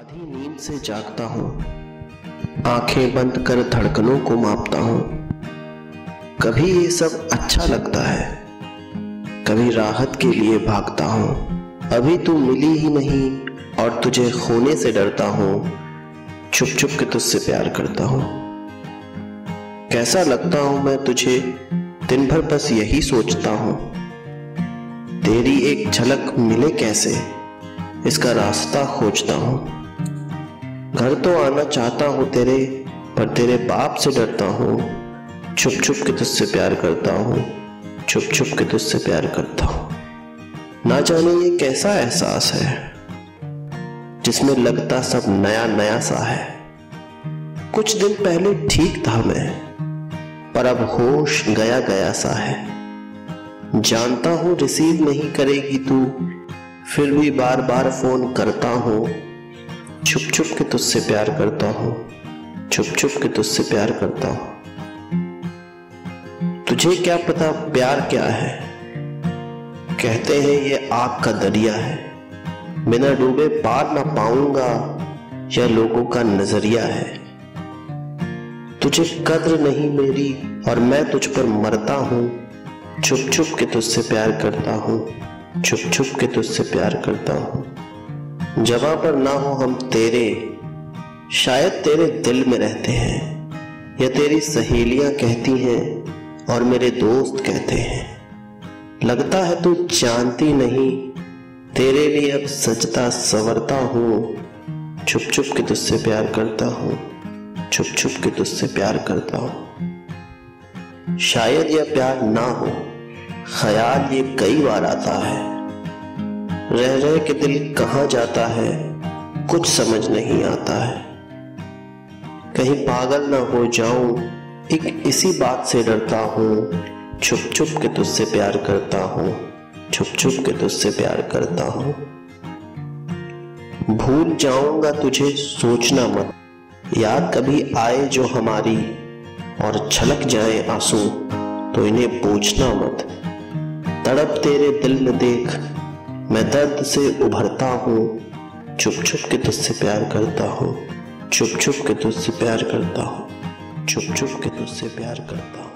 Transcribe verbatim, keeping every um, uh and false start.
आधी नींद से जागता हूँ, आंखें बंद कर धड़कनों को मापता हूँ। कभी ये सब अच्छा लगता है, कभी राहत के लिए भागता हूँ। अभी तू मिली ही नहीं और तुझे खोने से डरता हूँ, छुप छुप के तुझसे प्यार करता हूँ। कैसा लगता हूँ मैं तुझे, दिन भर बस यही सोचता हूँ। तेरी एक झलक मिले कैसे, इसका रास्ता खोजता हूँ। घर तो आना चाहता हूँ तेरे, पर तेरे बाप से डरता हूँ। छुप छुप के तुझसे प्यार करता हूँ, छुप छुप के तुझसे प्यार करता हूँ। ना जाने ये कैसा एहसास है, जिसमें लगता सब नया नया सा है। कुछ दिन पहले ठीक था मैं, पर अब होश गया गया सा है। जानता हूँ रिसीव नहीं करेगी तू, फिर भी बार बार फोन करता हूँ। छुप छुप के तुझसे प्यार करता हूँ, छुप छुप के तुझसे प्यार करता हूँ। तुझे क्या पता प्यार क्या है, कहते हैं ये आग का दरिया है। बिना डूबे पार ना पाऊंगा, यह लोगों का नजरिया है। तुझे कद्र नहीं मेरी और मैं तुझ पर मरता हूँ। छुप छुप के तुझसे प्यार करता हूँ, छुप छुप के तुझसे प्यार करता हूँ। जवां पर ना हो हम तेरे, शायद तेरे दिल में रहते हैं। या तेरी सहेलियां कहती हैं और मेरे दोस्त कहते हैं। लगता है तू जानती नहीं, तेरे लिए अब सजता संवरता हूँ। छुप छुप के तुझसे प्यार करता हूँ, छुप छुप के तुझसे प्यार करता हूँ। शायद यह प्यार ना हो, ख्याल ये कई बार आता है। रह रहे के दिल कहाँ जाता है, कुछ समझ नहीं आता है। कहीं पागल ना हो जाऊं, एक इसी बात से डरता हूँ। छुप छुप के तुझसे प्यार करता हूँ, छुप छुप के तुझसे प्यार करता हूँ। भूल जाऊंगा तुझे सोचना मत, याद कभी आए जो हमारी और छलक जाए आंसू, तो इन्हें पूछना मत। तड़प तेरे दिल में देख, मैं दर्द से उभरता हूँ। छुप छुप के तुझसे प्यार करता हूँ, छुप छुप के तुझसे प्यार करता हूँ, छुप छुप के तुझसे प्यार करता हूँ।